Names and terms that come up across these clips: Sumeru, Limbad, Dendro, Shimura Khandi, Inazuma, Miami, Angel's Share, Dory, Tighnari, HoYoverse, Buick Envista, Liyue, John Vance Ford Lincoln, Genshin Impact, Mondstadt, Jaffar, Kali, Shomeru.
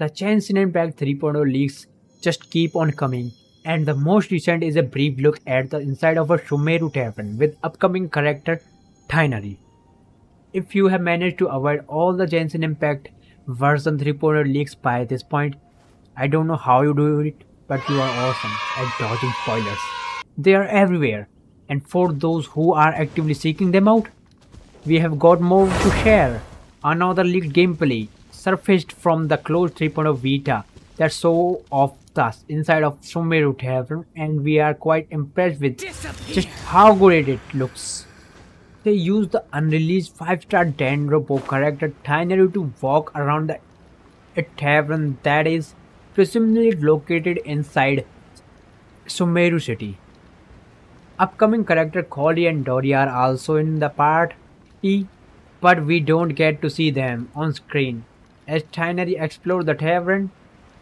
The Genshin Impact 3.0 leaks just keep on coming, and the most recent is a brief look at the inside of a Shomeru tavern with upcoming character Tighnari. If you have managed to avoid all the Genshin Impact version 3.0 leaks by this point, I don't know how you do it, but you are awesome at dodging spoilers. They are everywhere, and for those who are actively seeking them out, we have got more to share. Another leaked gameplay surfaced from the closed 3.0 Vita that show off us inside of Sumeru Tavern, and we are quite impressed with just how good it looks. They used the unreleased 5-star Dendrobo character Tighnari to walk around a tavern that is presumably located inside Sumeru city. Upcoming character Kali and Dory are also in the party, but we don't get to see them on screen. As Tighnari explores the tavern,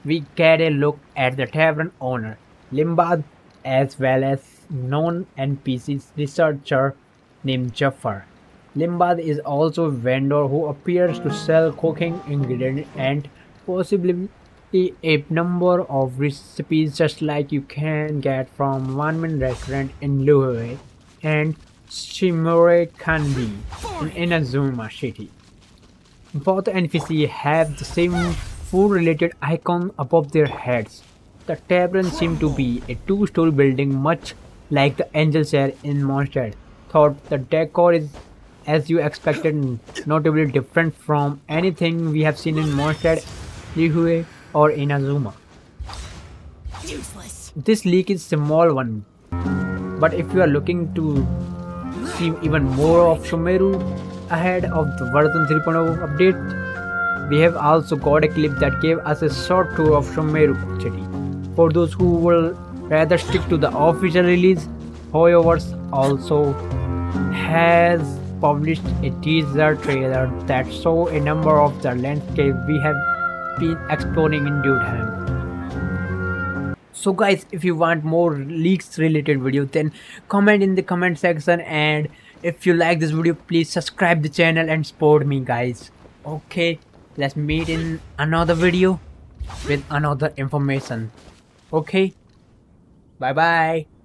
we get a look at the tavern owner, Limbad, as well as known NPC researcher named Jaffar. Limbad is also a vendor who appears to sell cooking ingredients and possibly a number of recipes, just like you can get from one-man restaurant in Liyue and Shimura Khandi in Inazuma city. Both NPCs have the same food-related icon above their heads. The tavern seemed to be a two-story building, much like the Angel's Share in Mondstadt. Thought the decor is, as you expected, notably different from anything we have seen in Mondstadt, Liyue, or Inazuma. Useless. This leak is a small one, but if you are looking to see even more of Shomeru ahead of the version 3.0 update, we have also got a clip that gave us a short tour of Shomeru city. For those who will rather stick to the official release, HoYoverse also has published a teaser trailer that show a number of the landscapes we have been exploring in due time. So guys, if you want more leaks related videos, then comment in the comment section, and if you like this video, please subscribe the channel and support me guys. Okay, let's meet in another video with another information. Okay, bye bye.